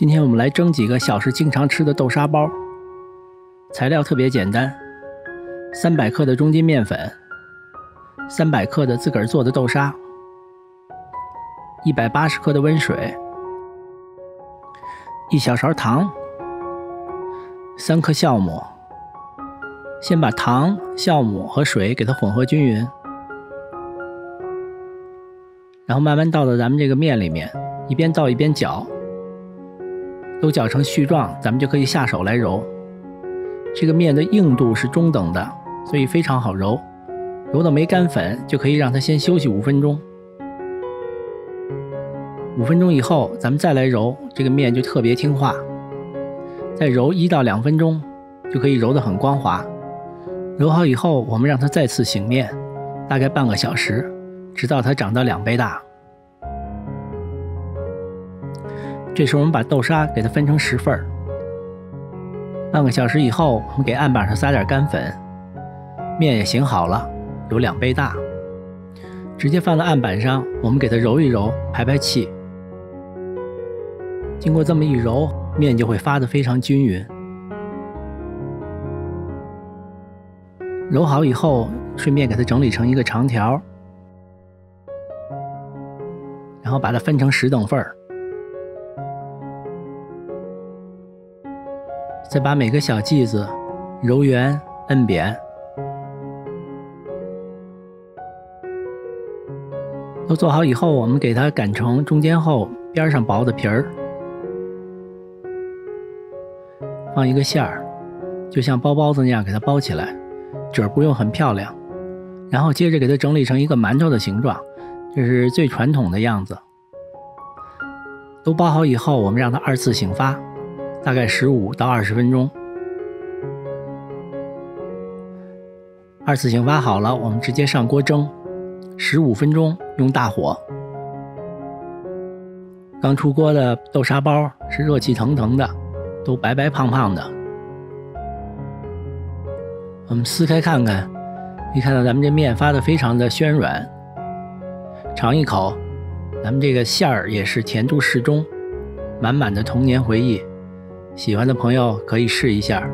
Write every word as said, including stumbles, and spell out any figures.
今天我们来蒸几个小时经常吃的豆沙包。材料特别简单： 三百克的中筋面粉， 三百克的自个儿做的豆沙， 一百八十克的温水， 一小勺糖， 三克酵母。先把糖、酵母和水给它混合均匀，然后慢慢倒到咱们这个面里面，一边倒一边搅。 都搅成絮状，咱们就可以下手来揉。这个面的硬度是中等的，所以非常好揉。揉到没干粉，就可以让它先休息五分钟。五分钟以后，咱们再来揉，这个面就特别听话。再揉一到两分钟，就可以揉得很光滑。揉好以后，我们让它再次醒面，大概半个小时，直到它长到两倍大。 这时候我们把豆沙给它分成十份儿。半个小时以后，我们给案板上撒点干粉，面也醒好了，有两倍大。直接放到案板上，我们给它揉一揉，排排气。经过这么一揉，面就会发得非常均匀。揉好以后，顺便给它整理成一个长条，然后把它分成十等份儿。 再把每个小剂子揉圆、摁扁，都做好以后，我们给它擀成中间厚、边上薄的皮儿，放一个馅儿，就像包包子那样给它包起来，褶不用很漂亮。然后接着给它整理成一个馒头的形状，这是最传统的样子。都包好以后，我们让它二次醒发。 大概十五到二十分钟，二次醒发好了，我们直接上锅蒸，十五分钟，用大火。刚出锅的豆沙包是热气腾腾的，都白白胖胖的。我们撕开看看，你看到咱们这面发的非常的暄软，尝一口，咱们这个馅儿也是甜度适中，满满的童年回忆。 喜欢的朋友可以试一下。